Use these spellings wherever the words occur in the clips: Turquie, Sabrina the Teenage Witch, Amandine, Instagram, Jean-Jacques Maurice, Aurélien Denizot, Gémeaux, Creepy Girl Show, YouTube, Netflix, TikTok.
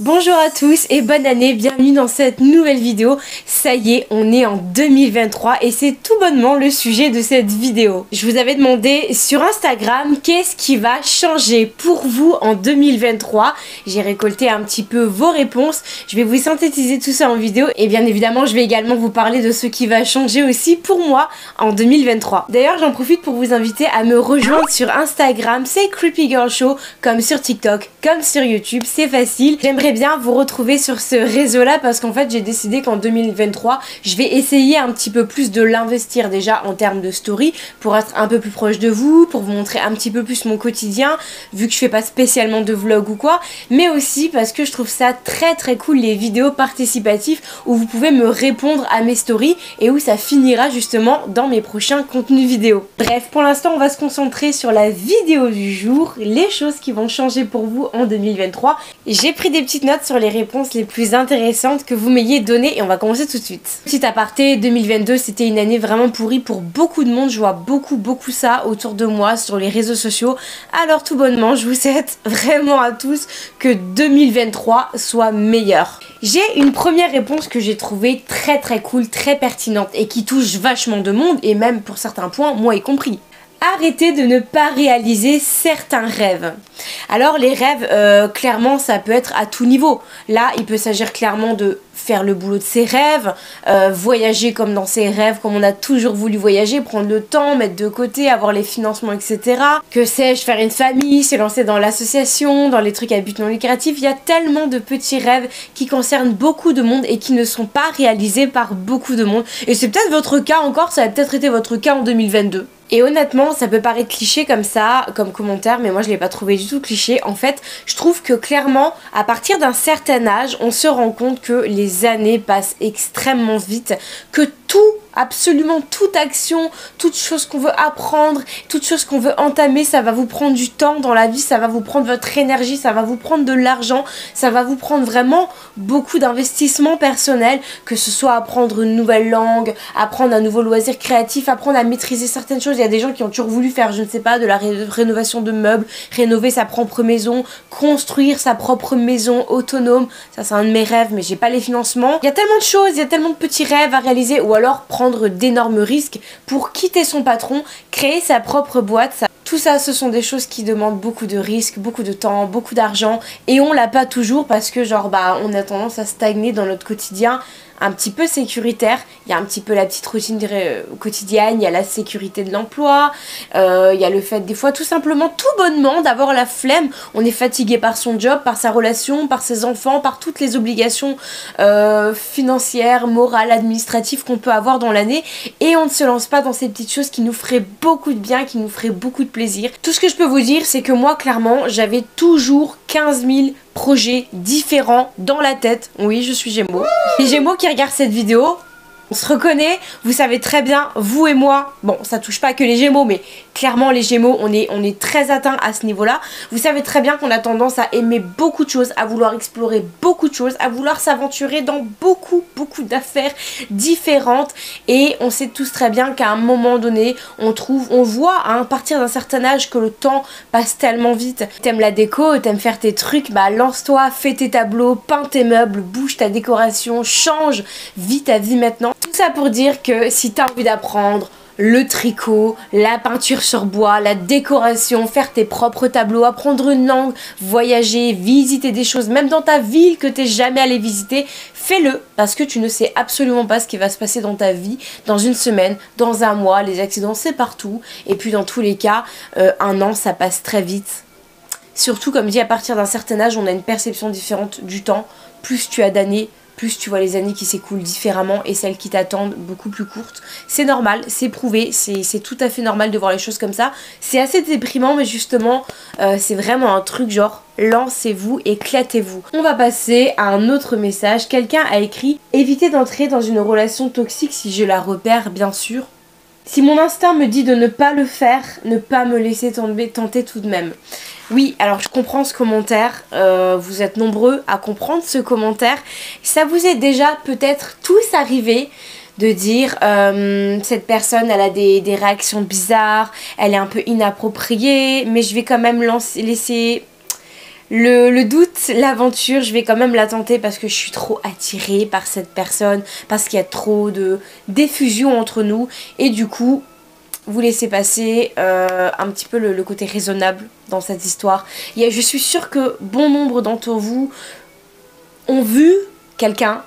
Bonjour à tous et bonne année, bienvenue dans cette nouvelle vidéo. Ça y est, on est en 2023 et c'est tout bonnement le sujet de cette vidéo. Je vous avais demandé sur Instagram qu'est-ce qui va changer pour vous en 2023. J'ai récolté un petit peu vos réponses, je vais vous synthétiser tout ça en vidéo et bien évidemment je vais également vous parler de ce qui va changer aussi pour moi en 2023. D'ailleurs j'en profite pour vous inviter à me rejoindre sur Instagram, c'est Creepy Girl Show, comme sur TikTok, comme sur YouTube, c'est facile. J'aimerais bien vous retrouver sur ce réseau là parce qu'en fait j'ai décidé qu'en 2023 je vais essayer un petit peu plus de l'investir déjà en termes de story pour être un peu plus proche de vous, pour vous montrer un petit peu plus mon quotidien vu que je fais pas spécialement de vlog ou quoi, mais aussi parce que je trouve ça très très cool les vidéos participatives où vous pouvez me répondre à mes stories et où ça finira justement dans mes prochains contenus vidéo. Bref, pour l'instant on va se concentrer sur la vidéo du jour, les choses qui vont changer pour vous en 2023. J'ai pris des petites notes sur les réponses les plus intéressantes que vous m'ayez données et on va commencer tout de suite. Petit aparté, 2022 c'était une année vraiment pourrie pour beaucoup de monde, je vois beaucoup ça autour de moi sur les réseaux sociaux, alors tout bonnement je vous souhaite vraiment à tous que 2023 soit meilleur. J'ai une première réponse que j'ai trouvée très très cool, très pertinente et qui touche vachement de monde et même pour certains points moi y compris. Arrêtez de ne pas réaliser certains rêves. Alors les rêves, clairement ça peut être à tout niveau. Là il peut s'agir clairement de faire le boulot de ses rêves, voyager comme dans ses rêves, comme on a toujours voulu voyager, prendre le temps, mettre de côté, avoir les financements, etc. Que sais-je, faire une famille, se lancer dans l'association, dans les trucs à but non lucratif. Il y a tellement de petits rêves qui concernent beaucoup de monde et qui ne sont pas réalisés par beaucoup de monde. Et c'est peut-être votre cas encore, ça a peut-être été votre cas en 2022. Et honnêtement ça peut paraître cliché comme ça, comme commentaire, mais moi je l'ai pas trouvé du tout cliché. En fait je trouve que clairement à partir d'un certain âge on se rend compte que les années passent extrêmement vite, que tout, absolument toute action, toute chose qu'on veut apprendre, toute chose qu'on veut entamer, ça va vous prendre du temps dans la vie, ça va vous prendre votre énergie, ça va vous prendre de l'argent, ça va vous prendre vraiment beaucoup d'investissement personnel, que ce soit apprendre une nouvelle langue, apprendre un nouveau loisir créatif, apprendre à maîtriser certaines choses. Il y a des gens qui ont toujours voulu faire, je ne sais pas, de la rénovation de meubles, rénover sa propre maison, construire sa propre maison autonome. Ça c'est un de mes rêves mais j'ai pas les financements. Il y a tellement de choses, il y a tellement de petits rêves à réaliser, ou alors prendre d'énormes risques pour quitter son patron, créer sa propre boîte. Tout ça ce sont des choses qui demandent beaucoup de risques, beaucoup de temps, beaucoup d'argent et on l'a pas toujours parce que genre bah on a tendance à stagner dans notre quotidien un petit peu sécuritaire. Il y a un petit peu la petite routine quotidienne, il y a la sécurité de l'emploi, il y a le fait des fois tout simplement tout bonnement d'avoir la flemme, on est fatigué par son job, par sa relation, par ses enfants, par toutes les obligations financières, morales, administratives qu'on peut avoir dans l'année et on ne se lance pas dans ces petites choses qui nous feraient beaucoup de bien, qui nous feraient beaucoup de plaisir. Tout ce que je peux vous dire c'est que moi clairement j'avais toujours 15 000 projets différents dans la tête. Oui, je suis Gémeaux. Les Gémeaux qui regardent cette vidéo, on se reconnaît, vous savez très bien, vous et moi, bon ça touche pas que les Gémeaux mais clairement les Gémeaux on est très atteints à ce niveau là, vous savez très bien qu'on a tendance à aimer beaucoup de choses, à vouloir explorer beaucoup de choses, à vouloir s'aventurer dans beaucoup d'affaires différentes et on sait tous très bien qu'à un moment donné on voit à partir d'un certain âge que le temps passe tellement vite. T'aimes la déco, t'aimes faire tes trucs, bah lance-toi, fais tes tableaux, peins tes meubles, bouge ta décoration, change, vis ta vie maintenant. Tout ça pour dire que si t'as envie d'apprendre le tricot, la peinture sur bois, la décoration, faire tes propres tableaux, apprendre une langue, voyager, visiter des choses, même dans ta ville que t'es jamais allé visiter, fais-le parce que tu ne sais absolument pas ce qui va se passer dans ta vie, dans une semaine, dans un mois, les accidents c'est partout et puis dans tous les cas, un an ça passe très vite. Surtout comme dit à partir d'un certain âge on a une perception différente du temps, plus tu as d'années, plus tu vois les années qui s'écoulent différemment et celles qui t'attendent beaucoup plus courtes. C'est normal, c'est prouvé, c'est tout à fait normal de voir les choses comme ça. C'est assez déprimant mais justement c'est vraiment un truc genre lancez-vous, éclatez-vous. On va passer à un autre message. Quelqu'un a écrit « Évitez d'entrer dans une relation toxique si je la repère bien sûr. Si mon instinct me dit de ne pas le faire, ne pas me laisser tomber, tenter tout de même. » Oui, alors je comprends ce commentaire, vous êtes nombreux à comprendre ce commentaire. Ça vous est déjà peut-être tous arrivé de dire cette personne elle a des réactions bizarres, elle est un peu inappropriée, mais je vais quand même laisser Le doute, l'aventure, je vais quand même la tenter parce que je suis trop attirée par cette personne, parce qu'il y a trop de d'effusion entre nous et du coup vous laissez passer un petit peu le côté raisonnable dans cette histoire. Je suis sûre que bon nombre d'entre vous ont vu quelqu'un,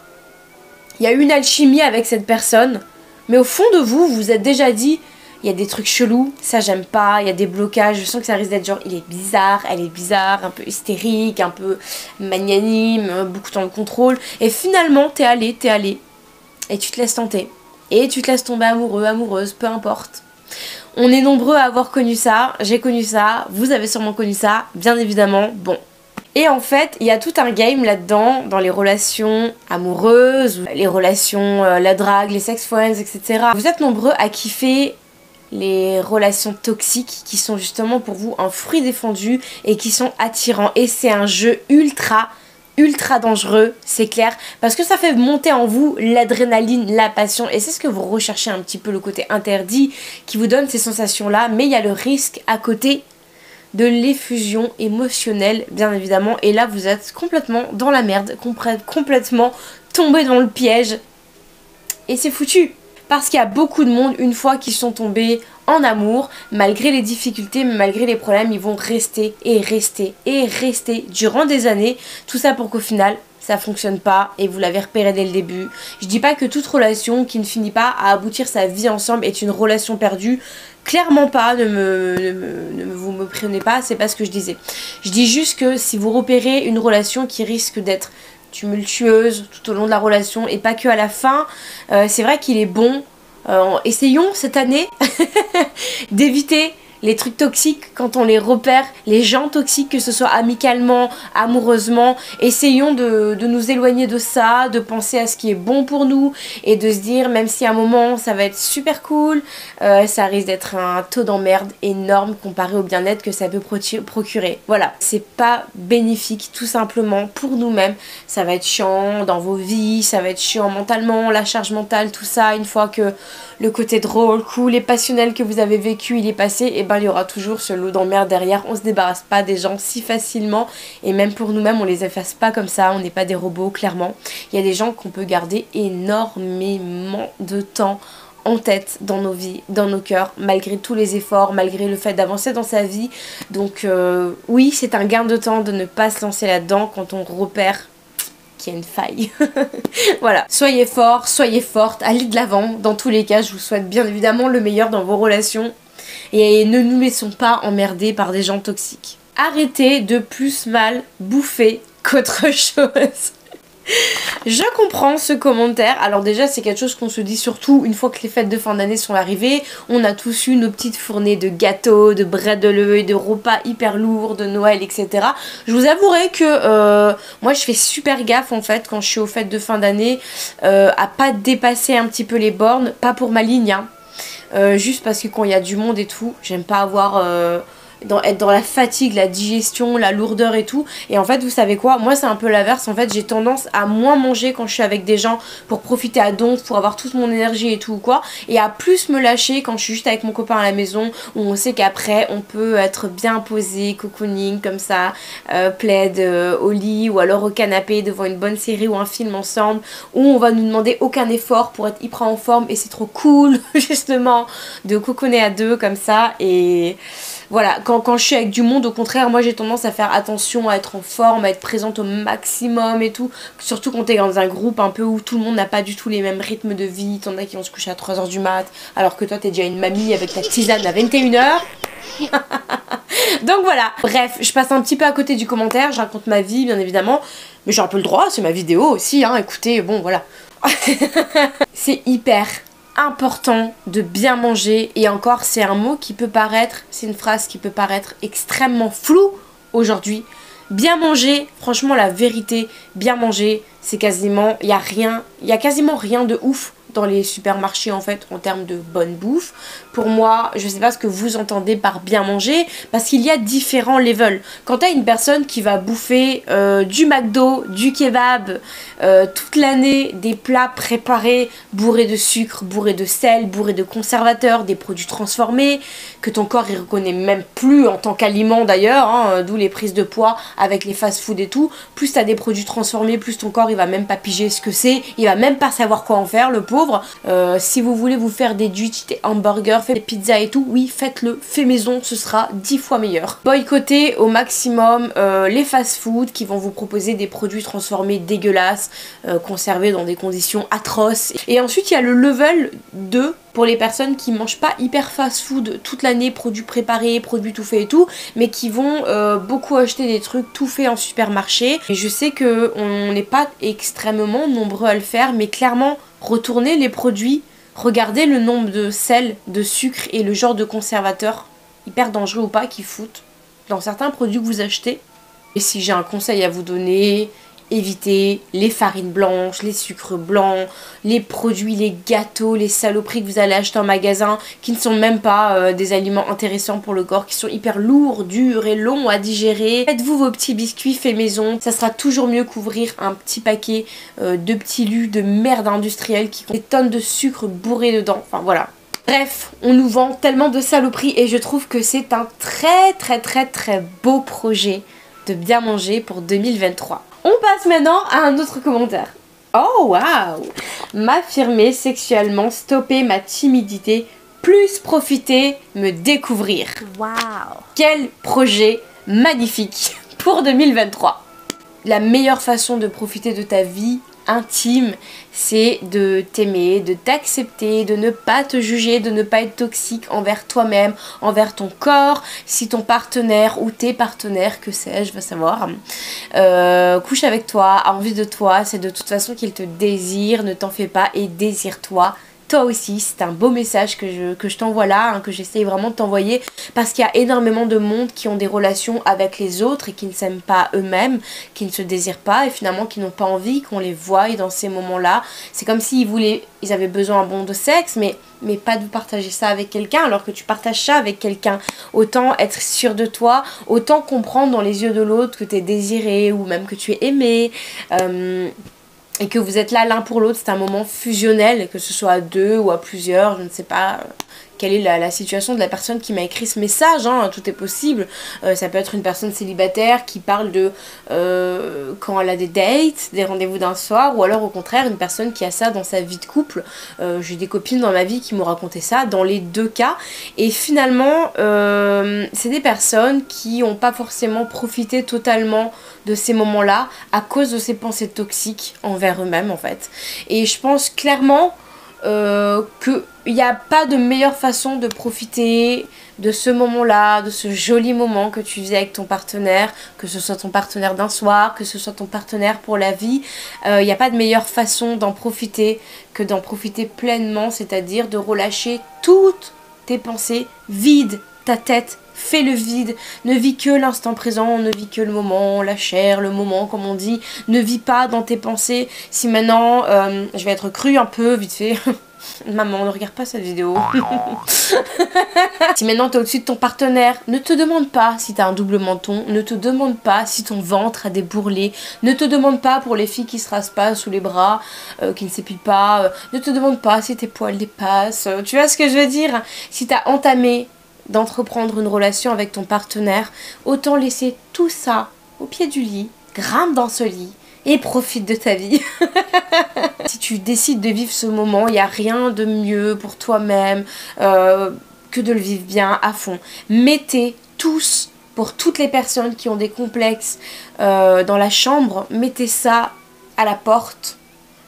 il y a eu une alchimie avec cette personne, mais au fond de vous, vous vous êtes déjà dit il y a des trucs chelous, ça j'aime pas, il y a des blocages, je sens que ça risque d'être genre il est bizarre, elle est bizarre, un peu hystérique, un peu magnanime, beaucoup dans le contrôle. Et finalement t'es allé et tu te laisses tenter. Et tu te laisses tomber amoureux, amoureuse, peu importe. On est nombreux à avoir connu ça, j'ai connu ça, vous avez sûrement connu ça, bien évidemment, bon. Et en fait, il y a tout un game là-dedans, dans les relations amoureuses, les relations, la drague, les sex friends, etc. Vous êtes nombreux à kiffer les relations toxiques qui sont justement pour vous un fruit défendu et qui sont attirants. Et c'est un jeu ultra dangereux, c'est clair, parce que ça fait monter en vous l'adrénaline, la passion, et c'est ce que vous recherchez un petit peu, le côté interdit qui vous donne ces sensations-là, mais il y a le risque à côté de l'effusion émotionnelle, bien évidemment, et là vous êtes complètement dans la merde, complètement tombé dans le piège, et c'est foutu. Parce qu'il y a beaucoup de monde, une fois qu'ils sont tombés en amour, malgré les difficultés, malgré les problèmes, ils vont rester et rester et rester durant des années. Tout ça pour qu'au final, ça fonctionne pas et vous l'avez repéré dès le début. Je dis pas que toute relation qui ne finit pas à aboutir sa vie ensemble est une relation perdue. Clairement pas, vous me prenez pas, c'est pas ce que je disais. Je dis juste que si vous repérez une relation qui risque d'être tumultueuse tout au long de la relation et pas que à la fin, c'est vrai qu'il est bon, essayons cette année d'éviter les trucs toxiques quand on les repère, les gens toxiques, que ce soit amicalement, amoureusement, essayons de nous éloigner de ça, de penser à ce qui est bon pour nous et de se dire même si à un moment ça va être super cool, ça risque d'être un taux d'emmerde énorme comparé au bien-être que ça peut procurer. Voilà, c'est pas bénéfique tout simplement pour nous-mêmes, ça va être chiant dans vos vies, ça va être chiant mentalement, la charge mentale, tout ça, une fois que le côté drôle, cool et passionnel que vous avez vécu, il est passé, et il y aura toujours ce lot d'emmerde derrière. On se débarrasse pas des gens si facilement et même pour nous-mêmes on les efface pas comme ça, on n'est pas des robots clairement. Il y a des gens qu'on peut garder énormément de temps en tête dans nos vies, dans nos cœurs, malgré tous les efforts, malgré le fait d'avancer dans sa vie. Donc oui, c'est un gain de temps de ne pas se lancer là-dedans quand on repère qu'il y a une faille. Voilà, soyez forts, soyez fortes, allez de l'avant. Dans tous les cas, je vous souhaite bien évidemment le meilleur dans vos relations. Et ne nous laissons pas emmerder par des gens toxiques. Arrêtez de plus mal bouffer qu'autre chose. Je comprends ce commentaire. Alors déjà, c'est quelque chose qu'on se dit surtout une fois que les fêtes de fin d'année sont arrivées. On a tous eu nos petites fournées de gâteaux, de bradeleux, de repas hyper lourds, de Noël, etc. Je vous avouerai que moi, je fais super gaffe en fait quand je suis aux fêtes de fin d'année à pas dépasser un petit peu les bornes. Pas pour ma ligne, hein. Juste parce que quand il y a du monde et tout, j'aime pas avoir être dans la fatigue, la digestion, la lourdeur et tout. Et en fait, vous savez quoi, moi c'est un peu l'inverse. En fait, j'ai tendance à moins manger quand je suis avec des gens pour profiter à donf, pour avoir toute mon énergie et tout ou quoi, et à plus me lâcher quand je suis juste avec mon copain à la maison, où on sait qu'après on peut être bien posé, cocooning comme ça, plaid au lit ou alors au canapé devant une bonne série ou un film ensemble, où on va nous demander aucun effort pour être hyper en forme et c'est trop cool justement de cocooner à deux comme ça. Et voilà, quand je suis avec du monde, au contraire, moi j'ai tendance à faire attention, à être en forme, à être présente au maximum et tout. Surtout quand t'es dans un groupe un peu où tout le monde n'a pas du tout les mêmes rythmes de vie. T'en as qui vont se coucher à 3 h du mat, alors que toi t'es déjà une mamie avec ta tisane à 21 h. Donc voilà, bref, je passe un petit peu à côté du commentaire, je raconte ma vie bien évidemment. Mais j'ai un peu le droit, c'est ma vidéo aussi, hein, écoutez, bon voilà. C'est hyper important de bien manger, et encore c'est un mot qui peut paraître, c'est une phrase qui peut paraître extrêmement floue aujourd'hui. Bien manger, franchement la vérité, bien manger c'est quasiment, il y a quasiment rien de ouf dans les supermarchés en fait en termes de bonne bouffe. Pour moi, je sais pas ce que vous entendez par bien manger, parce qu'il y a différents levels. Quand t'as une personne qui va bouffer du McDo, du kebab toute l'année, des plats préparés bourrés de sucre, bourrés de sel, bourrés de conservateurs, des produits transformés que ton corps il reconnaît même plus en tant qu'aliment d'ailleurs, hein, d'où les prises de poids avec les fast food et tout. Plus t'as des produits transformés, plus ton corps il va même pas piger ce que c'est, il va même pas savoir quoi en faire, le pauvre. Si vous voulez vous faire des duty, des hamburgers, des pizzas et tout, oui, faites-le, fait maison, ce sera 10 fois meilleur. Boycottez au maximum les fast-food qui vont vous proposer des produits transformés dégueulasses, conservés dans des conditions atroces. Et ensuite, il y a le level 2 pour les personnes qui mangent pas hyper fast-food toute l'année, produits préparés, produits tout faits et tout, mais qui vont beaucoup acheter des trucs tout faits en supermarché. Et je sais que on n'est pas extrêmement nombreux à le faire, mais clairement, retournez les produits, regardez le nombre de sel, de sucre et le genre de conservateur hyper dangereux ou pas qu'ils foutent dans certains produits que vous achetez. Et si j'ai un conseil à vous donner, évitez les farines blanches, les sucres blancs, les produits, les gâteaux, les saloperies que vous allez acheter en magasin qui ne sont même pas des aliments intéressants pour le corps, qui sont hyper lourds, durs et longs à digérer. Faites-vous vos petits biscuits faits maison, ça sera toujours mieux qu'ouvrir un petit paquet de petits lus de merde industrielle qui ont des tonnes de sucre bourré dedans, enfin voilà. Bref, on nous vend tellement de saloperies et je trouve que c'est un très beau projet de bien manger pour 2023. On passe maintenant à un autre commentaire. Oh waouh! M'affirmer sexuellement, stopper ma timidité, plus profiter, me découvrir. Waouh! Quel projet magnifique pour 2023. La meilleure façon de profiter de ta vie intime, c'est de t'aimer, de t'accepter, de ne pas te juger, de ne pas être toxique envers toi-même, envers ton corps. Si ton partenaire ou tes partenaires, que sais-je, va savoir, couche avec toi, a envie de toi, c'est de toute façon qu'il te désire, ne t'en fais pas et désire-toi. Toi aussi, c'est un beau message que je t'envoie là, hein, que j'essaye vraiment de t'envoyer, parce qu'il y a énormément de monde qui ont des relations avec les autres et qui ne s'aiment pas eux-mêmes, qui ne se désirent pas et finalement qui n'ont pas envie qu'on les voie dans ces moments-là. C'est comme s'ils voulaient, ils avaient besoin de sexe, mais pas de partager ça avec quelqu'un alors que tu partages ça avec quelqu'un. Autant être sûr de toi, autant comprendre dans les yeux de l'autre que tu es désiré ou même que tu es aimé. Et que vous êtes là l'un pour l'autre, c'est un moment fusionnel, que ce soit à deux ou à plusieurs, je ne sais pas quelle est la situation de la personne qui m'a écrit ce message, hein, tout est possible. Ça peut être une personne célibataire qui parle de quand elle a des dates, des rendez-vous d'un soir, ou alors au contraire une personne qui a ça dans sa vie de couple. J'ai des copines dans ma vie qui m'ont raconté ça, dans les deux cas. Et finalement, c'est des personnes qui n'ont pas forcément profité totalement de ces moments-là à cause de ces pensées toxiques envers eux-mêmes en fait. Et je pense clairement qu'il n'y a pas de meilleure façon de profiter de ce moment-là, de ce joli moment que tu vis avec ton partenaire, que ce soit ton partenaire d'un soir, que ce soit ton partenaire pour la vie. Il n'y a pas de meilleure façon d'en profiter que d'en profiter pleinement, c'est-à-dire de relâcher toutes tes pensées vides, ta tête. Fais le vide, ne vis que l'instant présent, ne vis que le moment, la chair, le moment comme on dit, ne vis pas dans tes pensées. Si maintenant, je vais être crue un peu, vite fait, maman ne regarde pas cette vidéo. Si maintenant t'es au-dessus de ton partenaire, ne te demande pas si t'as un double menton, ne te demande pas si ton ventre a des bourrelets, ne te demande pas pour les filles qui se rasent pas sous les bras, qui ne s'épilent pas, ne te demande pas si tes poils dépassent, tu vois ce que je veux dire. Si t'as entamé d'entreprendre une relation avec ton partenaire, autant laisser tout ça au pied du lit, grimpe dans ce lit et profite de ta vie. Si tu décides de vivre ce moment, il n'y a rien de mieux pour toi-même que de le vivre bien à fond. Mettez tous, pour toutes les personnes qui ont des complexes dans la chambre, mettez ça à la porte,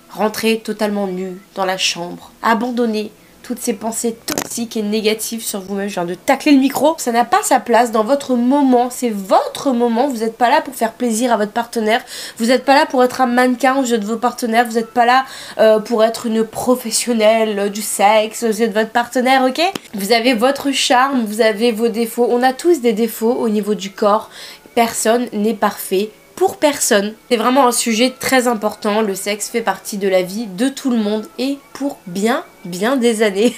rentrez totalement nu dans la chambre, abandonnez toutes ces pensées toxiques et négatives sur vous-même. Je viens de tacler le micro. Ça n'a pas sa place dans votre moment. C'est votre moment. Vous n'êtes pas là pour faire plaisir à votre partenaire. Vous n'êtes pas là pour être un mannequin aux yeux de vos partenaires. Vous n'êtes pas là pour être une professionnelle du sexe aux yeux de votre partenaire, ok? Vous avez votre charme, vous avez vos défauts. On a tous des défauts au niveau du corps. Personne n'est parfait. pour personne. C'est vraiment un sujet très important, le sexe fait partie de la vie de tout le monde et pour bien des années.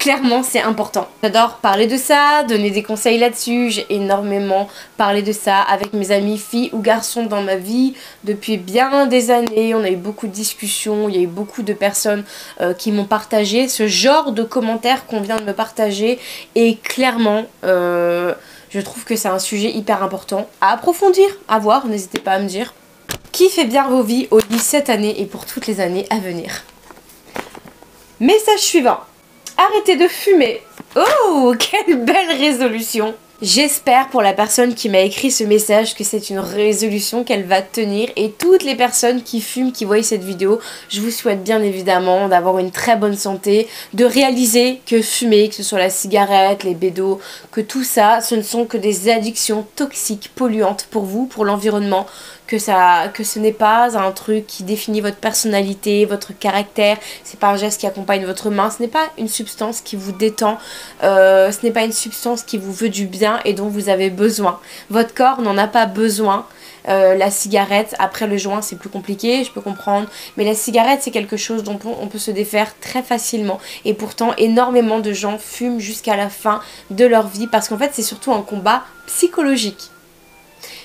Clairement, c'est important. J'adore parler de ça, donner des conseils là-dessus. J'ai énormément parlé de ça avec mes amis filles ou garçons dans ma vie depuis bien des années. On a eu beaucoup de discussions, il y a eu beaucoup de personnes qui m'ont partagé ce genre de commentaires qu'on vient de me partager. Et clairement, je trouve que c'est un sujet hyper important à approfondir, à voir. N'hésitez pas à me dire qui fait bien vos vies au lit cette année et pour toutes les années à venir. Message suivant. Arrêtez de fumer. Oh, quelle belle résolution. J'espère pour la personne qui m'a écrit ce message que c'est une résolution qu'elle va tenir. Et toutes les personnes qui fument, qui voient cette vidéo, je vous souhaite bien évidemment d'avoir une très bonne santé, de réaliser que fumer, que ce soit la cigarette, les bédos, que tout ça, ce ne sont que des addictions toxiques, polluantes pour vous, pour l'environnement. Que ce n'est pas un truc qui définit votre personnalité, votre caractère, c'est pas un geste qui accompagne votre main, ce n'est pas une substance qui vous détend, ce n'est pas une substance qui vous veut du bien et dont vous avez besoin. Votre corps n'en a pas besoin. La cigarette, après le joint c'est plus compliqué, je peux comprendre, mais la cigarette c'est quelque chose dont on peut se défaire très facilement, et pourtant énormément de gens fument jusqu'à la fin de leur vie, parce qu'en fait c'est surtout un combat psychologique.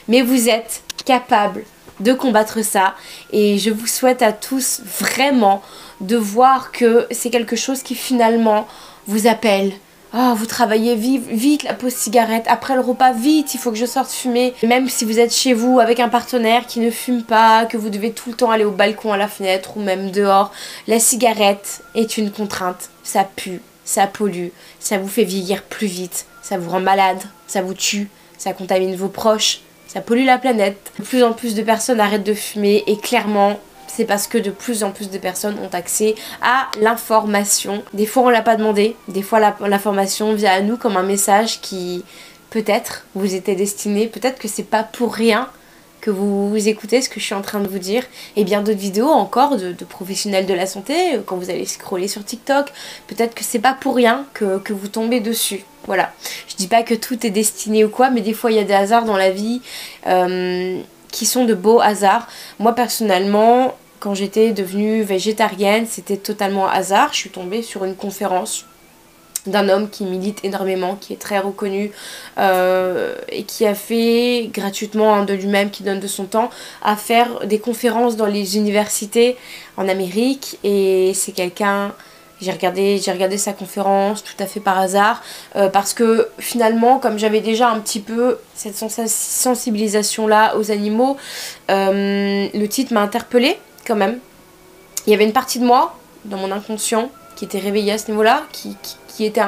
Mais vous êtes capable de combattre ça et je vous souhaite à tous vraiment de voir que c'est quelque chose qui finalement vous appelle. Oh, vous travaillez vite la pause cigarette, après le repas vite, il faut que je sorte fumer. Et même si vous êtes chez vous avec un partenaire qui ne fume pas, que vous devez tout le temps aller au balcon, à la fenêtre ou même dehors, la cigarette est une contrainte, ça pue, ça pollue, ça vous fait vieillir plus vite, ça vous rend malade, ça vous tue, ça contamine vos proches. Ça pollue la planète. De plus en plus de personnes arrêtent de fumer et clairement, c'est parce que de plus en plus de personnes ont accès à l'information. Des fois, on l'a pas demandé. Des fois, l'information vient à nous comme un message qui, peut-être, vous était destiné. Peut-être que c'est pas pour rien que vous écoutez ce que je suis en train de vous dire, et bien d'autres vidéos encore de professionnels de la santé, quand vous allez scroller sur TikTok, peut-être que c'est pas pour rien que vous tombez dessus. Voilà, je dis pas que tout est destiné ou quoi, mais des fois il y a des hasards dans la vie qui sont de beaux hasards. Moi personnellement, quand j'étais devenue végétarienne, c'était totalement hasard, je suis tombée sur une conférence d'un homme qui milite énormément, qui est très reconnu et qui a fait gratuitement de lui-même, qui donne de son temps à faire des conférences dans les universités en Amérique. Et c'est quelqu'un, j'ai regardé sa conférence tout à fait par hasard parce que finalement, comme j'avais déjà un petit peu cette sensibilisation là aux animaux, le titre m'a interpellée quand même. Il y avait une partie de moi dans mon inconscient qui était réveillée à ce niveau là, qui était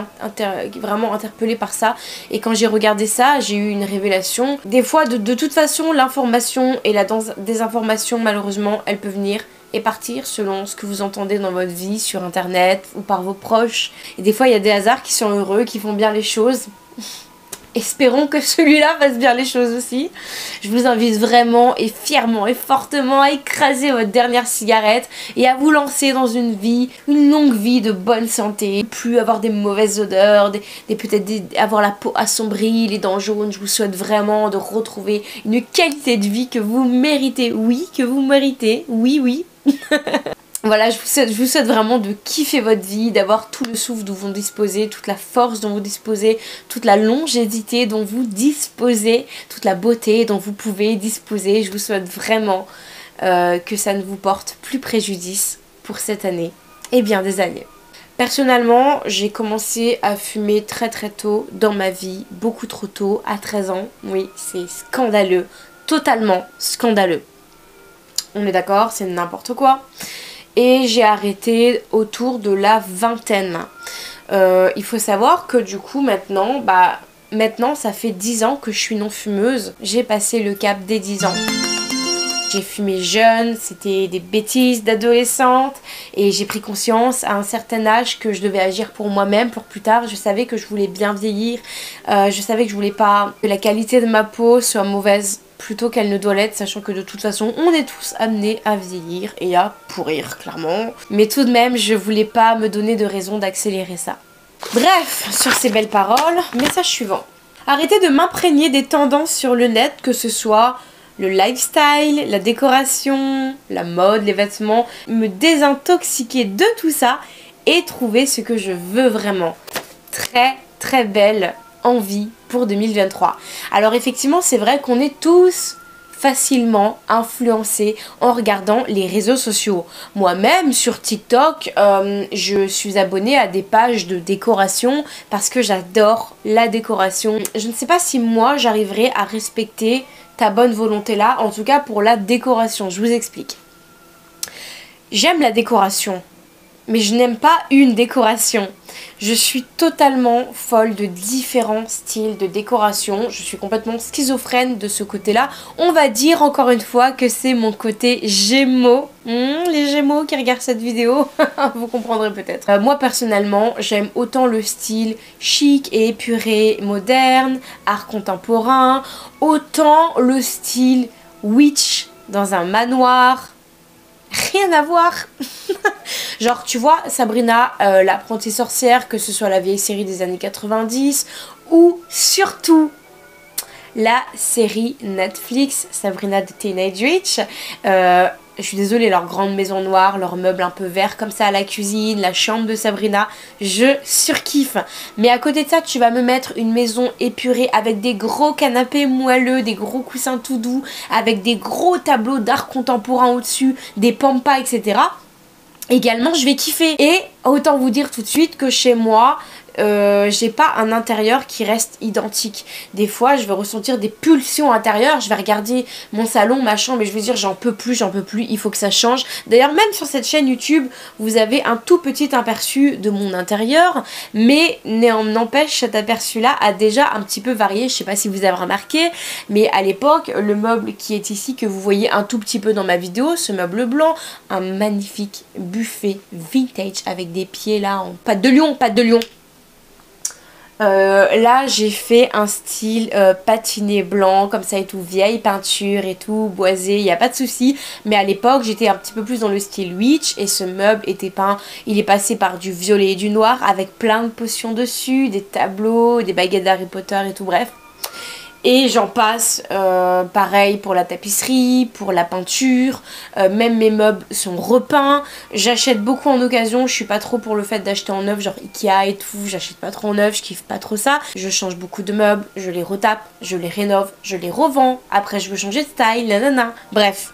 vraiment interpellée par ça. Et quand j'ai regardé ça, j'ai eu une révélation. Des fois, de toute façon, l'information et la désinformation, malheureusement, elle peut venir et partir selon ce que vous entendez dans votre vie, sur internet ou par vos proches. Et des fois, il y a des hasards qui sont heureux, qui font bien les choses. Espérons que celui-là fasse bien les choses aussi. Je vous invite vraiment et fièrement et fortement à écraser votre dernière cigarette et à vous lancer dans une vie, une longue vie de bonne santé. Plus avoir des mauvaises odeurs, peut-être avoir la peau assombrie, les dents jaunes. Je vous souhaite vraiment de retrouver une qualité de vie que vous méritez. Oui, que vous méritez. Oui, oui. Voilà, je vous souhaite vraiment de kiffer votre vie, d'avoir tout le souffle dont vous disposez, toute la force dont vous disposez, toute la longévité dont vous disposez, toute la beauté dont vous pouvez disposer. Je vous souhaite vraiment que ça ne vous porte plus préjudice pour cette année et bien des années. Personnellement, j'ai commencé à fumer très tôt dans ma vie, beaucoup trop tôt, à 13 ans. Oui, c'est scandaleux, totalement scandaleux. On est d'accord, c'est n'importe quoi. Et j'ai arrêté autour de la vingtaine. Il faut savoir que du coup maintenant, maintenant ça fait 10 ans que je suis non fumeuse. J'ai passé le cap des 10 ans. J'ai fumé jeune, c'était des bêtises d'adolescente. Et j'ai pris conscience à un certain âge que je devais agir pour moi-même, pour plus tard. Je savais que je voulais bien vieillir. Je savais que je voulais pas que la qualité de ma peau soit mauvaise, plutôt qu'elle ne doit l'être, sachant que de toute façon on est tous amenés à vieillir et à pourrir, clairement. Mais tout de même, je voulais pas me donner de raison d'accélérer ça. Bref, sur ces belles paroles, message suivant. Arrêtez de m'imprégner des tendances sur le net, que ce soit le lifestyle, la décoration, la mode, les vêtements, me désintoxiquer de tout ça et trouver ce que je veux vraiment. Très très belle envie pour 2023. Alors effectivement, c'est vrai qu'on est tous facilement influencés en regardant les réseaux sociaux. Moi-même sur TikTok, je suis abonnée à des pages de décoration parce que j'adore la décoration. Je ne sais pas si moi j'arriverai à respecter ta bonne volonté là, en tout cas pour la décoration. Je vous explique. J'aime la décoration, mais je n'aime pas une décoration. Je suis totalement folle de différents styles de décoration. Je suis complètement schizophrène de ce côté-là. On va dire encore une fois que c'est mon côté Gémeaux. Les Gémeaux qui regardent cette vidéo, vous comprendrez peut-être. Moi personnellement, j'aime autant le style chic et épuré, moderne, art contemporain, autant le style witch dans un manoir. Rien à voir. Genre tu vois Sabrina l'apprentie sorcière, que ce soit la vieille série des années 90 ou surtout la série Netflix Sabrina the Teenage Witch. Je suis désolée, leur grande maison noire, leur meuble un peu vert comme ça à la cuisine, la chambre de Sabrina, je surkiffe. Mais à côté de ça, tu vas me mettre une maison épurée avec des gros canapés moelleux, des gros coussins tout doux, avec des gros tableaux d'art contemporain au-dessus, des pampas, etc. Également, je vais kiffer. Et autant vous dire tout de suite que chez moi, j'ai pas un intérieur qui reste identique. Des fois je vais ressentir des pulsions intérieures, je vais regarder mon salon, ma chambre et je vais dire j'en peux plus, il faut que ça change. D'ailleurs même sur cette chaîne YouTube vous avez un tout petit aperçu de mon intérieur, mais n'empêche cet aperçu là a déjà un petit peu varié. Je sais pas si vous avez remarqué, mais à l'époque le meuble qui est ici, que vous voyez un tout petit peu dans ma vidéo, ce meuble blanc, un magnifique buffet vintage avec des pieds là en pattes de lion. Là j'ai fait un style patiné blanc comme ça et tout, vieille peinture et tout, boisé, il n'y a pas de souci. Mais à l'époque j'étais un petit peu plus dans le style witch et ce meuble était peint, il est passé par du violet et du noir avec plein de potions dessus, des tableaux, des baguettes d'Harry Potter et tout, bref. Et j'en passe, pareil pour la tapisserie, pour la peinture, même mes meubles sont repeints. J'achète beaucoup en occasion, je suis pas trop pour le fait d'acheter en neuf, genre Ikea et tout, j'achète pas trop en neuf, je kiffe pas trop ça. Je change beaucoup de meubles, je les retape, je les rénove, je les revends, après je veux changer de style, nanana, bref.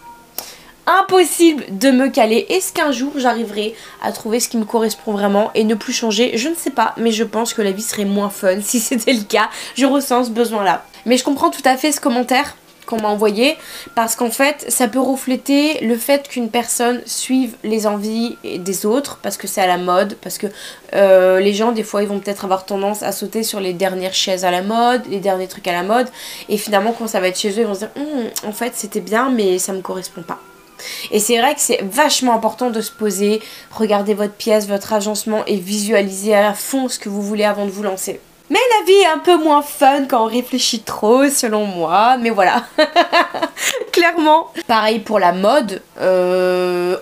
Impossible de me caler. Est-ce qu'un jour j'arriverai à trouver ce qui me correspond vraiment et ne plus changer? Je ne sais pas, mais je pense que la vie serait moins fun si c'était le cas. Je ressens ce besoin là. Mais je comprends tout à fait ce commentaire qu'on m'a envoyé, parce qu'en fait ça peut refléter le fait qu'une personne suive les envies des autres, parce que c'est à la mode, parce que les gens des fois ils vont peut-être avoir tendance à sauter sur les dernières chaises à la mode, les derniers trucs à la mode, et finalement quand ça va être chez eux ils vont se dire en fait c'était bien mais ça me correspond pas. Et c'est vrai que c'est vachement important de se poser, regarder votre pièce, votre agencement et visualiser à fond ce que vous voulez avant de vous lancer. Mais la vie est un peu moins fun quand on réfléchit trop, selon moi, mais voilà, clairement. Pareil pour la mode,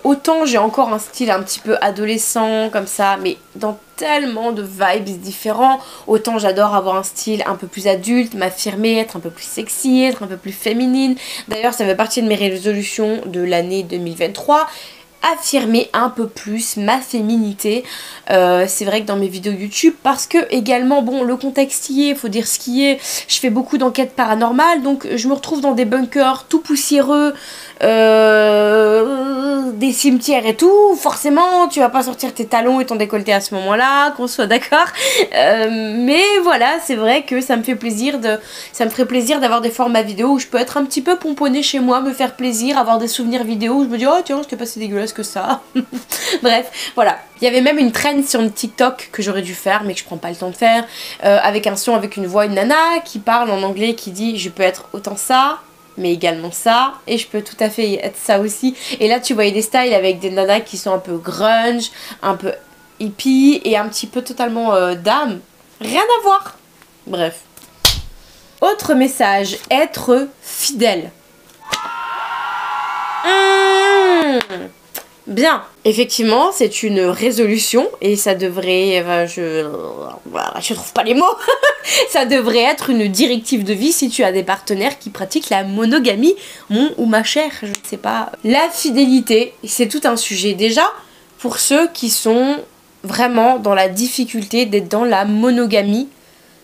autant j'ai encore un style un petit peu adolescent comme ça, mais dans tellement de vibes différents, autant j'adore avoir un style un peu plus adulte, m'affirmer, être un peu plus sexy, être un peu plus féminine. D'ailleurs ça fait partie de mes résolutions de l'année 2023. Affirmer un peu plus ma féminité, c'est vrai que dans mes vidéos YouTube, parce que également bon le contexte y est, faut dire ce qui est, je fais beaucoup d'enquêtes paranormales, donc je me retrouve dans des bunkers tout poussiéreux, des cimetières et tout, forcément tu vas pas sortir tes talons et ton décolleté à ce moment là, qu'on soit d'accord, mais voilà c'est vrai que ça me fait plaisir de, ça me ferait plaisir d'avoir des formats vidéo où je peux être un petit peu pomponnée chez moi, me faire plaisir, avoir des souvenirs vidéo où je me dis oh tiens c'était pas si dégueulasse que ça. Bref, voilà. Il y avait même une traîne sur une TikTok que j'aurais dû faire mais que je prends pas le temps de faire, avec un son, avec une voix, une nana qui parle en anglais, qui dit je peux être autant ça mais également ça, et je peux tout à fait être ça aussi. Et là tu voyais des styles avec des nanas qui sont un peu grunge, un peu hippie et un petit peu totalement dame, rien à voir. Bref, autre message, être fidèle. Bien, effectivement, c'est une résolution et ça devrait... je trouve pas les mots. Ça devrait être une directive de vie si tu as des partenaires qui pratiquent la monogamie, mon ou ma chère, je ne sais pas. La fidélité, c'est tout un sujet déjà pour ceux qui sont vraiment dans la difficulté d'être dans la monogamie.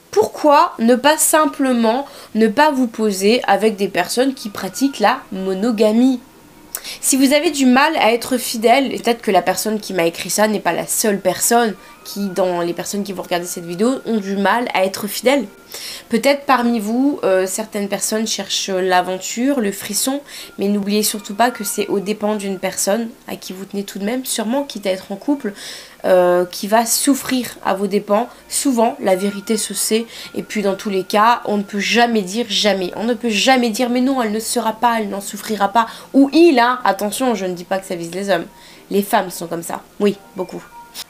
Pourquoi ne pas simplement ne pas vous poser avec des personnes qui pratiquent la monogamie ? Si vous avez du mal à être fidèle, peut-être que la personne qui m'a écrit ça n'est pas la seule personne qui, dans les personnes qui vont regarder cette vidéo, ont du mal à être fidèle. Peut-être parmi vous, certaines personnes cherchent l'aventure, le frisson, mais n'oubliez surtout pas que c'est au dépend d'une personne à qui vous tenez tout de même, sûrement quitte à être en couple, qui va souffrir à vos dépens. Souvent, la vérité se sait, et puis dans tous les cas, on ne peut jamais dire jamais. On ne peut jamais dire mais non, elle ne sera pas, elle n'en souffrira pas. Ou il, hein, attention, je ne dis pas que ça vise les hommes. Les femmes sont comme ça, oui, beaucoup.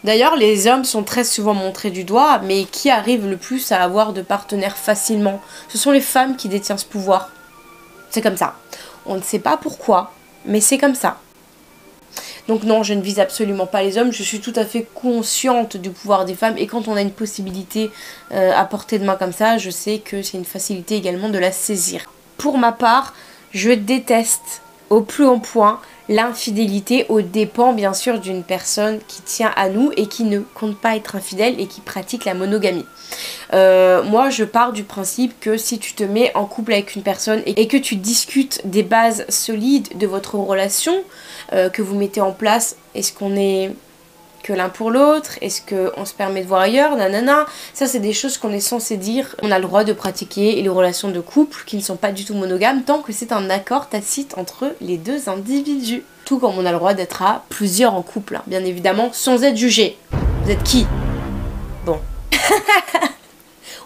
D'ailleurs, les hommes sont très souvent montrés du doigt, mais qui arrivent le plus à avoir de partenaires facilement? Ce sont les femmes qui détiennent ce pouvoir. C'est comme ça. On ne sait pas pourquoi, mais c'est comme ça. Donc non, je ne vise absolument pas les hommes, je suis tout à fait consciente du pouvoir des femmes, et quand on a une possibilité à portée de main comme ça, je sais que c'est une facilité également de la saisir. Pour ma part, je déteste au plus haut point l'infidélité aux dépens bien sûr d'une personne qui tient à nous et qui ne compte pas être infidèle et qui pratique la monogamie. Moi je pars du principe que si tu te mets en couple avec une personne et que tu discutes des bases solides de votre relation que vous mettez en place, est-ce qu'on est que l'un pour l'autre, est-ce qu'on se permet de voir ailleurs, nanana, ça c'est des choses qu'on est censé dire. On a le droit de pratiquer les relations de couple qui ne sont pas du tout monogames tant que c'est un accord tacite entre les deux individus. Tout comme on a le droit d'être à plusieurs en couple, hein, bien évidemment, sans être jugé. Vous êtes qui? Bon.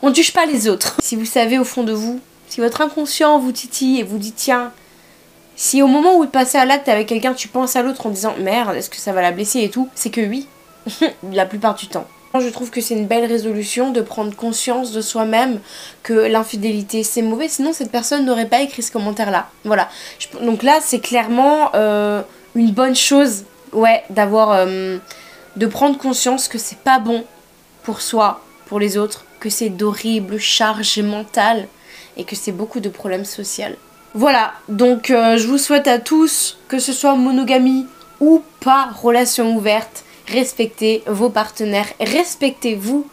On ne juge pas les autres. Si vous savez au fond de vous, si votre inconscient vous titille et vous dit tiens, si au moment où tu passes à l'acte avec quelqu'un, tu penses à l'autre en disant « Merde, est-ce que ça va la blesser et tout ?» C'est que oui, la plupart du temps. Je trouve que c'est une belle résolution de prendre conscience de soi-même que l'infidélité c'est mauvais, sinon cette personne n'aurait pas écrit ce commentaire-là. Voilà. Donc là, c'est clairement une bonne chose, ouais, d'avoir, de prendre conscience que c'est pas bon pour soi, pour les autres, que c'est d'horribles charges mentales et que c'est beaucoup de problèmes sociaux. Voilà, donc je vous souhaite à tous, que ce soit monogamie ou pas, relation ouverte, respectez vos partenaires, respectez-vous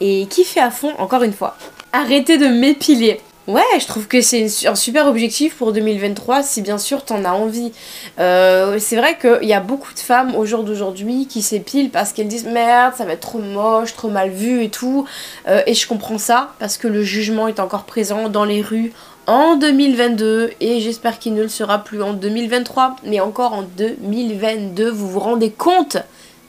et kiffez à fond encore une fois. Arrêtez de m'épiler. Ouais, je trouve que c'est un super objectif pour 2023 si bien sûr t'en as envie. C'est vrai qu'il y a beaucoup de femmes au jour d'aujourd'hui qui s'épilent parce qu'elles disent merde, ça va être trop moche, trop mal vu et tout. Et je comprends ça parce que le jugement est encore présent dans les rues en 2022 et j'espère qu'il ne le sera plus en 2023 mais encore en 2022. Vous vous rendez compte,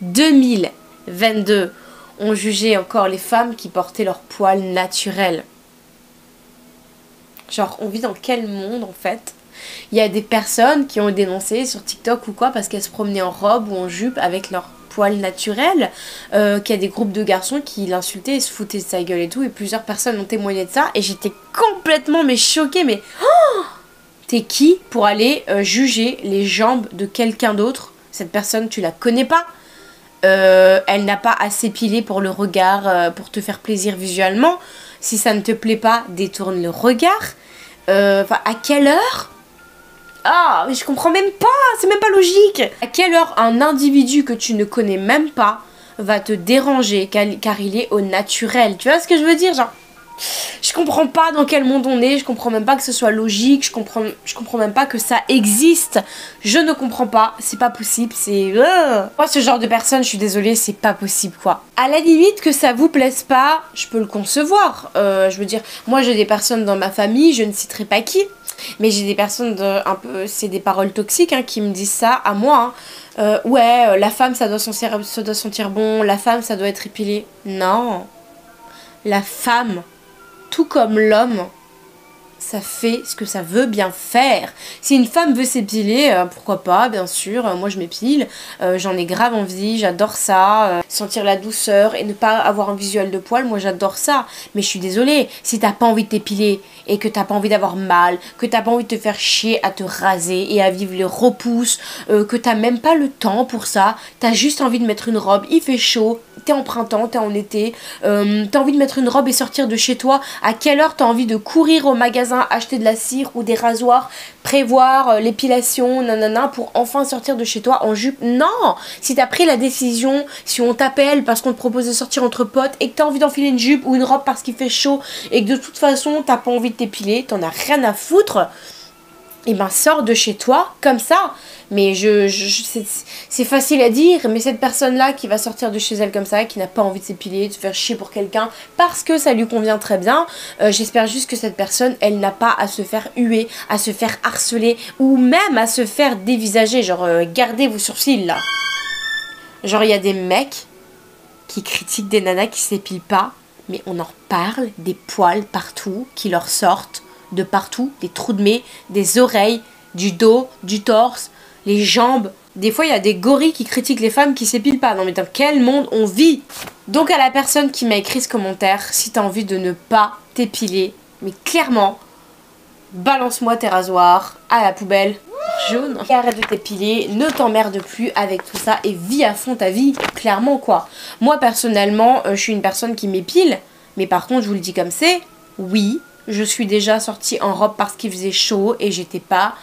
2022, on jugeait encore les femmes qui portaient leur poil naturel. Genre on vit dans quel monde en fait? Il y a des personnes qui ont dénoncé sur TikTok ou quoi parce qu'elles se promenaient en robe ou en jupe avec leur poil naturel, qu'il y a des groupes de garçons qui l'insultaient et se foutaient de sa gueule et tout, et plusieurs personnes ont témoigné de ça et j'étais complètement mais choquée, mais oh, t'es qui pour aller juger les jambes de quelqu'un d'autre? Cette personne tu la connais pas, elle n'a pas à s'épiler pour le regard, pour te faire plaisir visuellement. Si ça ne te plaît pas, détourne le regard. À quelle heure? Ah, mais je comprends même pas, c'est même pas logique. À quelle heure un individu que tu ne connais même pas va te déranger car il est au naturel? Tu vois ce que je veux dire? Genre, je comprends pas dans quel monde on est, je comprends même pas que ce soit logique, je comprends même pas que ça existe. Je ne comprends pas, c'est pas possible, c'est... Moi, ce genre de personne, je suis désolée, c'est pas possible, quoi. À la limite que ça vous plaise pas, je peux le concevoir. Je veux dire, moi j'ai des personnes dans ma famille, je ne citerai pas qui, mais j'ai des personnes, c'est des paroles toxiques hein, qui me disent ça à moi. Hein. Ouais, la femme ça doit sentir bon, la femme ça doit être épilée. Non, la femme, tout comme l'homme, ça fait ce que ça veut bien faire. Si une femme veut s'épiler, pourquoi pas, bien sûr, moi je m'épile, j'en ai grave envie, j'adore ça, sentir la douceur et ne pas avoir un visuel de poil, moi j'adore ça. Mais je suis désolée, si t'as pas envie de t'épiler et que t'as pas envie d'avoir mal, que t'as pas envie de te faire chier à te raser et à vivre le repousse, que t'as même pas le temps pour ça, t'as juste envie de mettre une robe, il fait chaud, t'es en printemps, t'es en été, t'as envie de mettre une robe et sortir de chez toi, à quelle heure t'as envie de courir au magasin, acheter de la cire ou des rasoirs, prévoir l'épilation, nanana, pour enfin sortir de chez toi en jupe? Non! Si t'as pris la décision, si on t'appelle parce qu'on te propose de sortir entre potes et que t'as envie d'enfiler une jupe ou une robe parce qu'il fait chaud et que de toute façon t'as pas envie de t'épiler, t'en as rien à foutre, et ben sors de chez toi comme ça. Mais c'est facile à dire, mais cette personne-là qui va sortir de chez elle comme ça, qui n'a pas envie de s'épiler, de se faire chier pour quelqu'un parce que ça lui convient très bien, j'espère juste que cette personne, elle n'a pas à se faire huer, à se faire harceler ou même à se faire dévisager. Genre, gardez vos sourcils là. Genre, il y a des mecs qui critiquent des nanas qui s'épilent pas, mais on en reparle, des poils partout qui leur sortent de partout, des trous de nez, des oreilles, du dos, du torse, les jambes. Des fois, il y a des gorilles qui critiquent les femmes qui s'épilent pas. Non mais dans quel monde on vit? Donc à la personne qui m'a écrit ce commentaire, si t'as envie de ne pas t'épiler, mais clairement, balance-moi tes rasoirs à la poubelle jaune. Et arrête de t'épiler, ne t'emmerde plus avec tout ça et vis à fond ta vie, clairement quoi. Moi personnellement, je suis une personne qui m'épile, mais par contre, je vous le dis comme c'est, oui, je suis déjà sortie en robe parce qu'il faisait chaud et j'étais pas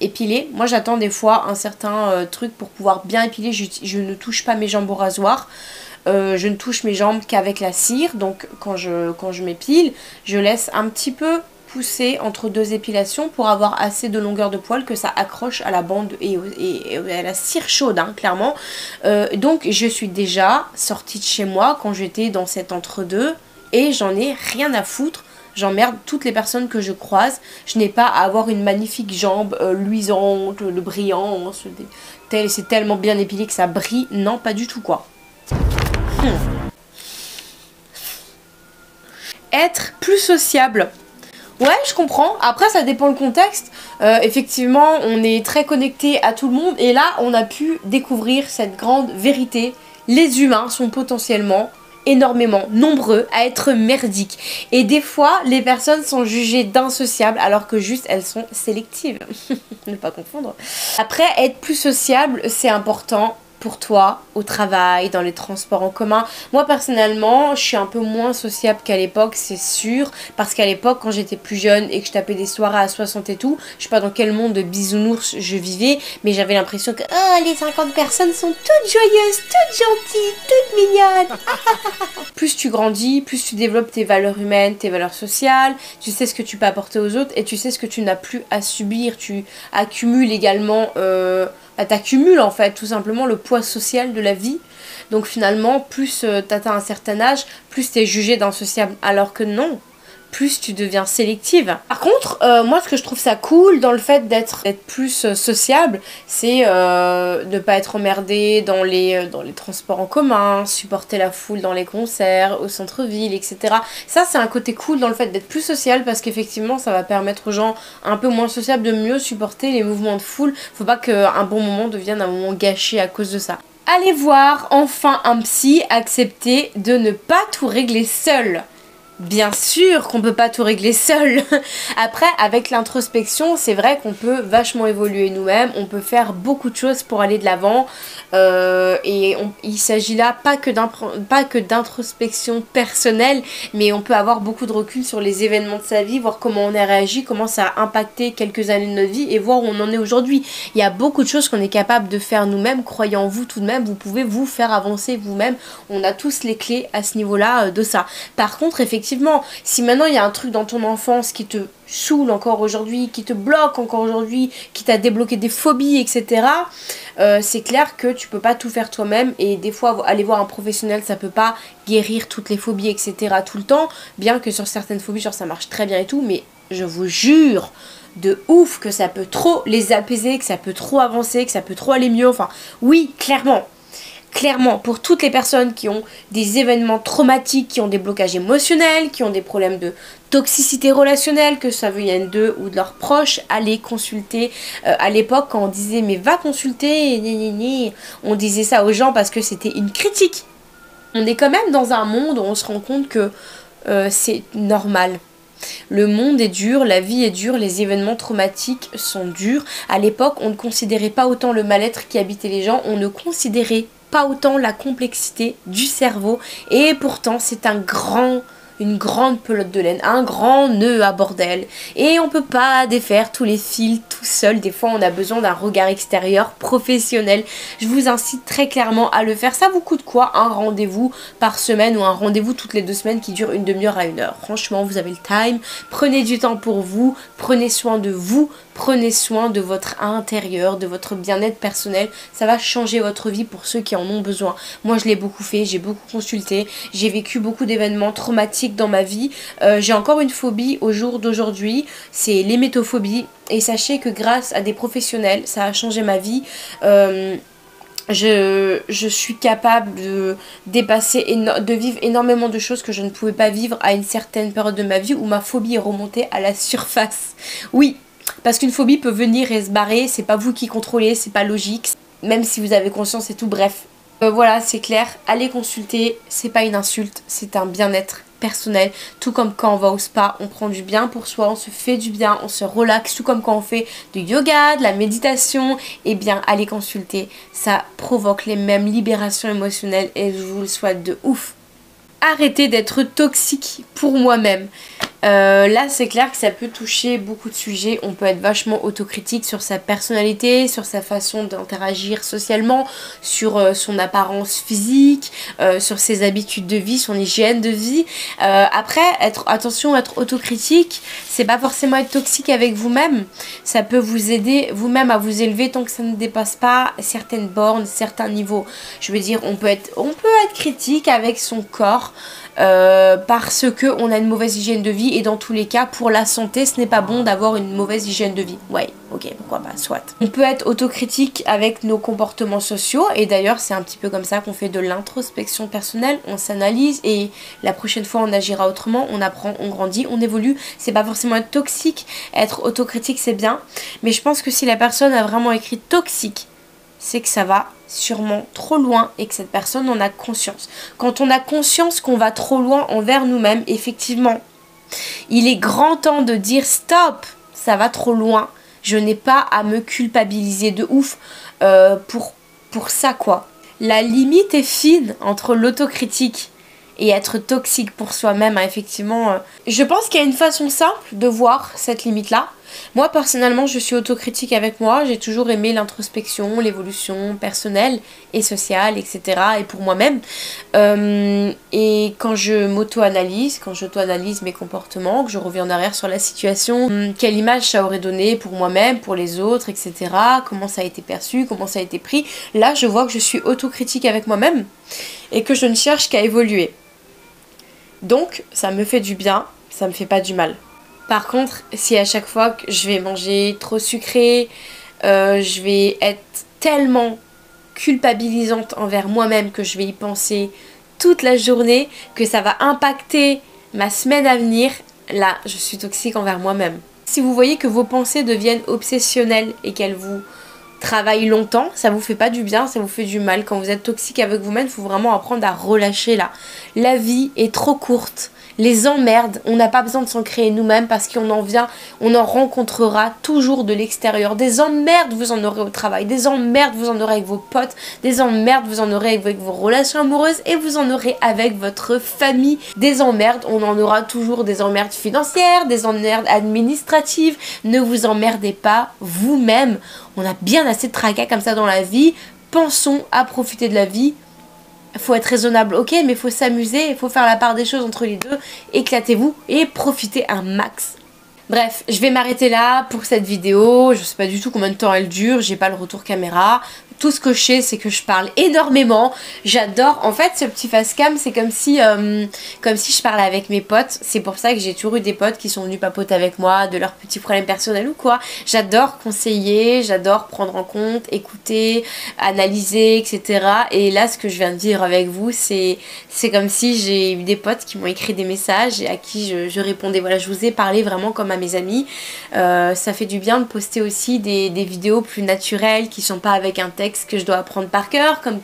épilée. Moi j'attends des fois un certain truc pour pouvoir bien épiler. Je ne touche pas mes jambes au rasoir. Je ne touche mes jambes qu'avec la cire. Donc quand je m'épile, je laisse un petit peu pousser entre deux épilations pour avoir assez de longueur de poil que ça accroche à la bande et à la cire chaude, hein, clairement. Donc je suis déjà sortie de chez moi quand j'étais dans cet entre-deux et j'en ai rien à foutre. J'emmerde toutes les personnes que je croise. Je n'ai pas à avoir une magnifique jambe luisante, le brillant, c'est tellement bien épilé que ça brille. Non, pas du tout quoi. Être plus sociable. Ouais, je comprends. Après, ça dépend le contexte. Effectivement, on est très connecté à tout le monde. Et là, on a pu découvrir cette grande vérité. Les humains sont potentiellement énormément nombreux à être merdiques, et des fois les personnes sont jugées d'insociables alors que juste elles sont sélectives. Ne pas confondre. Après, être plus sociable, c'est important pour toi au travail, dans les transports en commun. Moi personnellement, je suis un peu moins sociable qu'à l'époque, c'est sûr, parce qu'à l'époque quand j'étais plus jeune et que je tapais des soirées à 60 et tout, je sais pas dans quel monde de bisounours je vivais, mais j'avais l'impression que oh, les 50 personnes sont toutes joyeuses, toutes gentilles, toutes mignonnes. Plus tu grandis, plus tu développes tes valeurs humaines, tes valeurs sociales, tu sais ce que tu peux apporter aux autres et tu sais ce que tu n'as plus à subir. Tu accumules également t'accumules en fait tout simplement le poids social de la vie. Donc finalement, plus t'atteins un certain âge, plus t'es jugé d'insociable, alors que non, plus tu deviens sélective. Par contre, moi ce que je trouve ça cool dans le fait d'être plus sociable, c'est ne pas être emmerdé dans les transports en commun, supporter la foule dans les concerts, au centre-ville, etc. Ça, c'est un côté cool dans le fait d'être plus social, parce qu'effectivement ça va permettre aux gens un peu moins sociables de mieux supporter les mouvements de foule. Faut pas qu'un bon moment devienne un moment gâché à cause de ça. Allez voir enfin un psy, accepter de ne pas tout régler seul. Bien sûr qu'on peut pas tout régler seul. Après, avec l'introspection, c'est vrai qu'on peut vachement évoluer nous-mêmes, on peut faire beaucoup de choses pour aller de l'avant, il s'agit là pas que d'introspection personnelle, mais on peut avoir beaucoup de recul sur les événements de sa vie, voir comment on a réagi, comment ça a impacté quelques années de notre vie et voir où on en est aujourd'hui. Il y a beaucoup de choses qu'on est capable de faire nous-mêmes. Croyez en vous tout de même, vous pouvez vous faire avancer vous-même, on a tous les clés à ce niveau-là de ça. Par contre, effectivement, si maintenant il y a un truc dans ton enfance qui te saoule encore aujourd'hui, qui te bloque encore aujourd'hui, qui t'a débloqué des phobies, etc., c'est clair que tu peux pas tout faire toi-même, et des fois aller voir un professionnel, ça peut pas guérir toutes les phobies, etc., tout le temps, bien que sur certaines phobies, genre ça marche très bien et tout, mais je vous jure de ouf que ça peut trop les apaiser, que ça peut trop avancer, que ça peut trop aller mieux, enfin oui, clairement. clairement, pour toutes les personnes qui ont des événements traumatiques, qui ont des blocages émotionnels, qui ont des problèmes de toxicité relationnelle, que ça vienne d'eux ou de leurs proches, allez consulter. À l'époque, quand on disait mais va consulter, on disait ça aux gens parce que c'était une critique. On est quand même dans un monde où on se rend compte que c'est normal. Le monde est dur, la vie est dure, les événements traumatiques sont durs. À l'époque, on ne considérait pas autant le mal-être qui habitait les gens, on ne considérait pas autant la complexité du cerveau. Et pourtant, c'est une grande pelote de laine, un grand nœud à bordel. Et on peut pas défaire tous les fils tout seul. Des fois, on a besoin d'un regard extérieur professionnel. Je vous incite très clairement à le faire. Ça vous coûte quoi? Un rendez-vous par semaine ou un rendez-vous toutes les 2 semaines qui dure une demi-heure à 1 heure. Franchement, vous avez le time. Prenez du temps pour vous. Prenez soin de vous. Prenez soin de votre intérieur, de votre bien-être personnel. Ça va changer votre vie pour ceux qui en ont besoin. Moi, je l'ai beaucoup fait. J'ai beaucoup consulté. J'ai vécu beaucoup d'événements traumatiques dans ma vie. J'ai encore une phobie au jour d'aujourd'hui, c'est l'hémétophobie, et sachez que grâce à des professionnels, ça a changé ma vie. Je suis capable de dépasser, de vivre énormément de choses que je ne pouvais pas vivre à une certaine période de ma vie où ma phobie est remontée à la surface. Oui, parce qu'une phobie peut venir et se barrer, c'est pas vous qui contrôlez, c'est pas logique, même si vous avez conscience et tout, bref. Voilà, c'est clair, allez consulter, c'est pas une insulte, c'est un bien-être personnel, tout comme quand on va au spa, on prend du bien pour soi, on se fait du bien, on se relaxe, tout comme quand on fait du yoga, de la méditation, et bien allez consulter, ça provoque les mêmes libérations émotionnelles et je vous le souhaite de ouf. Arrêtez d'être toxique pour moi-même. Là c'est clair que ça peut toucher beaucoup de sujets, on peut être vachement autocritique sur sa personnalité, sur sa façon d'interagir socialement, sur son apparence physique, sur ses habitudes de vie, son hygiène de vie. Après, attention, être autocritique, c'est pas forcément être toxique avec vous-même, ça peut vous aider vous-même à vous élever tant que ça ne dépasse pas certaines bornes, certains niveaux. Je veux dire, on peut être critique avec son corps, parce qu'on a une mauvaise hygiène de vie, et dans tous les cas pour la santé ce n'est pas bon d'avoir une mauvaise hygiène de vie. Ouais, ok, pourquoi pas, soit. On peut être autocritique avec nos comportements sociaux, et d'ailleurs c'est un petit peu comme ça qu'on fait de l'introspection personnelle, on s'analyse et la prochaine fois on agira autrement, on apprend, on grandit, on évolue. C'est pas forcément être toxique, être autocritique c'est bien, mais je pense que si la personne a vraiment écrit toxique, c'est que ça va sûrement trop loin et que cette personne en a conscience. Quand on a conscience qu'on va trop loin envers nous-mêmes, effectivement, il est grand temps de dire stop, ça va trop loin, je n'ai pas à me culpabiliser de ouf pour ça quoi. La limite est fine entre l'autocritique et être toxique pour soi-même, hein, effectivement. Je pense qu'il y a une façon simple de voir cette limite-là. Moi, personnellement, je suis autocritique avec moi. J'ai toujours aimé l'introspection, l'évolution personnelle et sociale, etc. Et pour moi-même. Et quand je m'auto-analyse, quand j'auto-analyse mes comportements, que je reviens en arrière sur la situation, quelle image ça aurait donné pour moi-même, pour les autres, etc. Comment ça a été perçu, comment ça a été pris. Là, je vois que je suis autocritique avec moi-même et que je ne cherche qu'à évoluer. Donc, ça me fait du bien, ça me fait pas du mal. Par contre, si à chaque fois que je vais manger trop sucré, je vais être tellement culpabilisante envers moi-même que je vais y penser toute la journée, que ça va impacter ma semaine à venir, là, je suis toxique envers moi-même. Si vous voyez que vos pensées deviennent obsessionnelles et qu'elles vous travaillent longtemps, ça vous fait pas du bien, ça vous fait du mal. Quand vous êtes toxique avec vous-même, il faut vraiment apprendre à relâcher là. La vie est trop courte. Les emmerdes, on n'a pas besoin de s'en créer nous-mêmes parce qu'on en vient, on en rencontrera toujours de l'extérieur. Des emmerdes, vous en aurez au travail. Des emmerdes, vous en aurez avec vos potes. Des emmerdes, vous en aurez avec vos relations amoureuses et vous en aurez avec votre famille. Des emmerdes, on en aura toujours, des emmerdes financières, des emmerdes administratives. Ne vous emmerdez pas vous-même. On a bien assez de tracas comme ça dans la vie. Pensons à profiter de la vie. Faut être raisonnable, ok, mais faut s'amuser, il faut faire la part des choses entre les deux, éclatez-vous et profitez un max. Bref, je vais m'arrêter là pour cette vidéo, je sais pas du tout combien de temps elle dure, j'ai pas le retour caméra. Tout ce que je sais, c'est que je parle énormément, j'adore, en fait ce petit facecam c'est comme si je parlais avec mes potes, c'est pour ça que j'ai toujours eu des potes qui sont venus papoter avec moi de leurs petits problèmes personnels ou quoi, j'adore conseiller, j'adore prendre en compte, écouter, analyser, etc. Et là ce que je viens de dire avec vous c'est comme si j'ai eu des potes qui m'ont écrit des messages et à qui je répondais, voilà, je vous ai parlé vraiment comme à mes amis, ça fait du bien de poster aussi des vidéos plus naturelles qui sont pas avec un texte que je dois apprendre par cœur, comme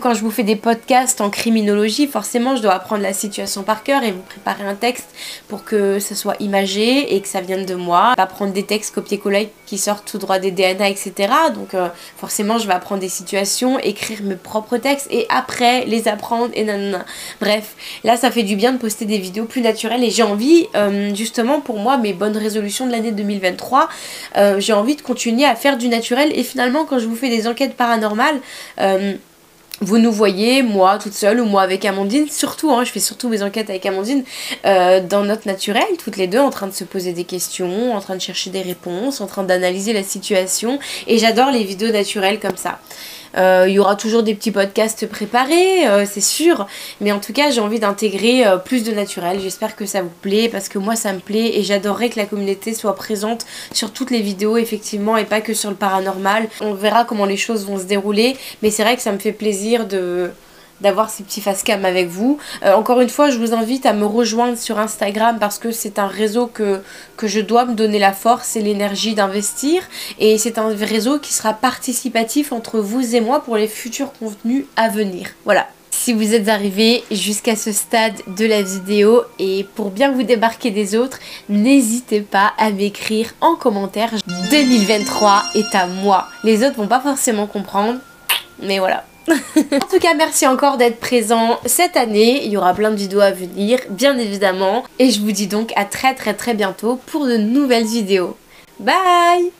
quand je vous fais des podcasts en criminologie, forcément je dois apprendre la situation par cœur et vous préparer un texte pour que ça soit imagé et que ça vienne de moi, pas prendre des textes copier-coller qui sortent tout droit des DNA, etc. Donc forcément je vais apprendre des situations, écrire mes propres textes et après les apprendre et nanana. Bref, là ça fait du bien de poster des vidéos plus naturelles et j'ai envie, justement pour moi mes bonnes résolutions de l'année 2023, j'ai envie de continuer à faire du naturel et finalement quand je vous fais des enquêtes paranormales, vous nous voyez, moi toute seule ou moi avec Amandine, surtout, hein, je fais surtout mes enquêtes avec Amandine, dans notre naturel, toutes les deux en train de se poser des questions, en train de chercher des réponses, en train d'analyser la situation et j'adore les vidéos naturelles comme ça. Il y aura toujours des petits podcasts préparés, c'est sûr, mais en tout cas j'ai envie d'intégrer plus de naturel, j'espère que ça vous plaît parce que moi ça me plaît et j'adorerais que la communauté soit présente sur toutes les vidéos effectivement et pas que sur le paranormal. On verra comment les choses vont se dérouler mais c'est vrai que ça me fait plaisir de... d'avoir ces petits facecam avec vous. Encore une fois, je vous invite à me rejoindre sur Instagram parce que c'est un réseau que je dois me donner la force et l'énergie d'investir. Et c'est un réseau qui sera participatif entre vous et moi pour les futurs contenus à venir. Voilà. Si vous êtes arrivé jusqu'à ce stade de la vidéo et pour bien vous débarquer des autres, n'hésitez pas à m'écrire en commentaire. 2023 est à moi. Les autres vont pas forcément comprendre, mais voilà. En tout cas merci encore d'être présent cette année, il y aura plein de vidéos à venir bien évidemment et je vous dis donc à très très bientôt pour de nouvelles vidéos. Bye.